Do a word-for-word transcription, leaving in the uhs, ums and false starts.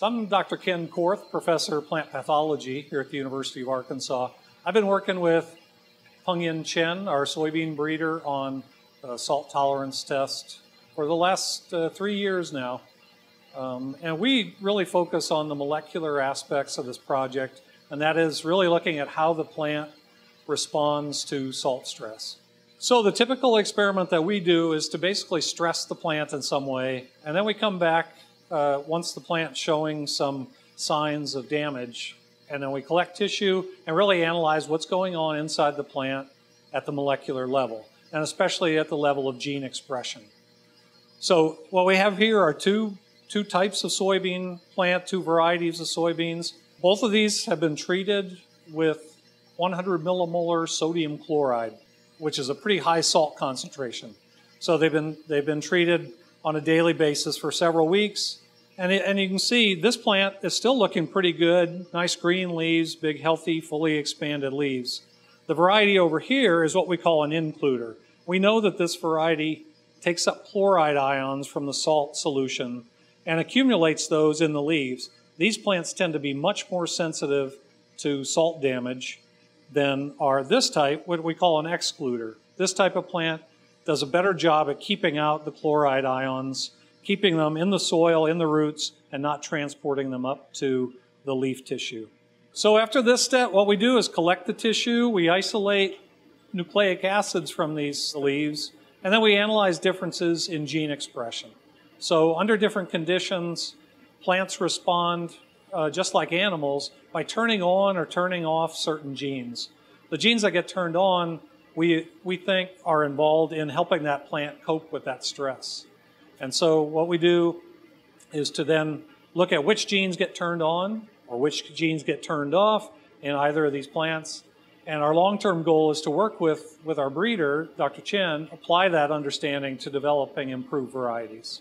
So I'm Doctor Ken Korth, Professor of Plant Pathology here at the University of Arkansas. I've been working with Pengyin Chen, our soybean breeder, on a salt tolerance test for the last uh, three years now. Um, and we really focus on the molecular aspects of this project, and that is really looking at how the plant responds to salt stress. So the typical experiment that we do is to basically stress the plant in some way, and then we come back uh, once the plant's showing some signs of damage, and then we collect tissue and really analyze what's going on inside the plant at the molecular level, and especially at the level of gene expression. So what we have here are two Two types of soybean plant, two varieties of soybeans. Both of these have been treated with one hundred millimolar sodium chloride, which is a pretty high salt concentration. So they've been, they've been treated on a daily basis for several weeks. And, it, and you can see this plant is still looking pretty good. Nice green leaves, big, healthy, fully expanded leaves. The variety over here is what we call an includer. We know that this variety takes up chloride ions from the salt solution and accumulates those in the leaves. These plants tend to be much more sensitive to salt damage than are this type, what we call an excluder. This type of plant does a better job at keeping out the chloride ions, keeping them in the soil, in the roots, and not transporting them up to the leaf tissue. So after this step, what we do is collect the tissue, we isolate nucleic acids from these leaves, and then we analyze differences in gene expression. So under different conditions, plants respond uh, just like animals by turning on or turning off certain genes. The genes that get turned on, we, we think are involved in helping that plant cope with that stress. And so what we do is to then look at which genes get turned on or which genes get turned off in either of these plants. And our long-term goal is to work with, with our breeder, Doctor Chen, apply that understanding to developing improved varieties.